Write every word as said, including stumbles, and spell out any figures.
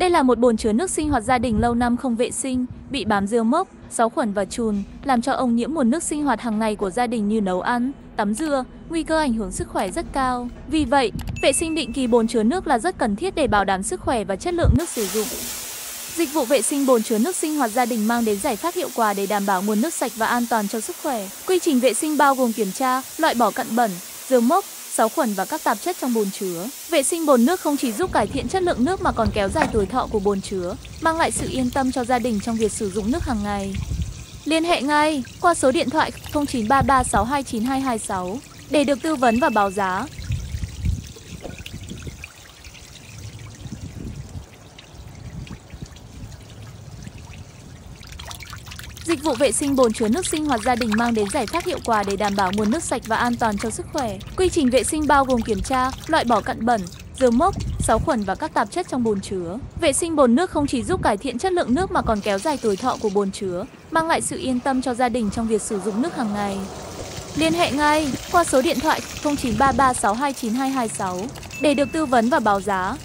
Đây là một bồn chứa nước sinh hoạt gia đình lâu năm không vệ sinh, bị bám rêu mốc, sáo khuẩn và chùn, làm cho ô nhiễm nguồn nước sinh hoạt hàng ngày của gia đình như nấu ăn, tắm rửa, nguy cơ ảnh hưởng sức khỏe rất cao. Vì vậy, vệ sinh định kỳ bồn chứa nước là rất cần thiết để bảo đảm sức khỏe và chất lượng nước sử dụng. Dịch vụ vệ sinh bồn chứa nước sinh hoạt gia đình mang đến giải pháp hiệu quả để đảm bảo nguồn nước sạch và an toàn cho sức khỏe. Quy trình vệ sinh bao gồm kiểm tra, loại bỏ cặn bẩn, rêu mốc, sáo khuẩn và các tạp chất trong bồn chứa. Vệ sinh bồn nước không chỉ giúp cải thiện chất lượng nước mà còn kéo dài tuổi thọ của bồn chứa, mang lại sự yên tâm cho gia đình trong việc sử dụng nước hàng ngày. Liên hệ ngay qua số điện thoại không chín ba ba sáu hai chín hai hai sáu để được tư vấn và báo giá. Dịch vụ vệ sinh bồn chứa nước sinh hoạt gia đình mang đến giải pháp hiệu quả để đảm bảo nguồn nước sạch và an toàn cho sức khỏe. Quy trình vệ sinh bao gồm kiểm tra, loại bỏ cặn bẩn, rêu mốc, sáo khuẩn và các tạp chất trong bồn chứa. Vệ sinh bồn nước không chỉ giúp cải thiện chất lượng nước mà còn kéo dài tuổi thọ của bồn chứa, mang lại sự yên tâm cho gia đình trong việc sử dụng nước hàng ngày. Liên hệ ngay qua số điện thoại không chín ba ba sáu hai chín hai hai sáu để được tư vấn và báo giá.